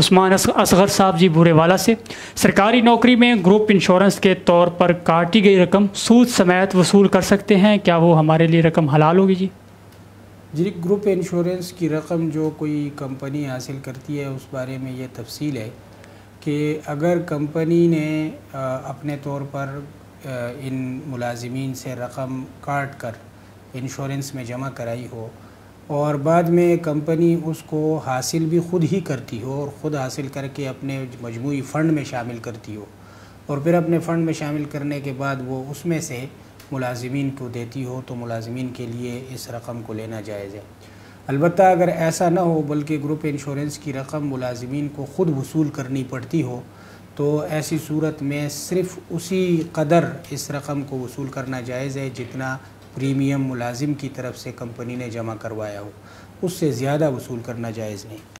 उस्मान असगर साहब जी बूरेवाला से। सरकारी नौकरी में ग्रुप इंश्योरेंस के तौर पर काटी गई रकम सूद समेत वसूल कर सकते हैं, क्या वो हमारे लिए रकम हलाल होगी? जी ग्रुप इंश्योरेंस की रकम जो कोई कंपनी हासिल करती है उस बारे में ये तफसील है कि अगर कंपनी ने अपने तौर पर इन मुलाजिमीन से रकम काट कर इंश्योरेंस में जमा कराई हो और बाद में कंपनी उसको हासिल भी ख़ुद ही करती हो और ख़ुद हासिल करके अपने मजमूई फ़ंड में शामिल करती हो और फिर अपने फ़ंड में शामिल करने के बाद वो उसमें से मुलाजिमीन को देती हो तो मुलाजिमीन के लिए इस रकम को लेना जायज़ है। अलबत्ता अगर ऐसा ना हो बल्कि ग्रुप इंश्योरेंस की रकम मुलाजिमीन को ख़ुद वसूल करनी पड़ती हो तो ऐसी सूरत में सिर्फ़ उसी कदर इस रकम को वसूल करना जायज़ है जितना प्रीमियम मुलाजिम की तरफ से कंपनी ने जमा करवाया हो, उससे ज़्यादा वसूल करना जायज़ नहीं।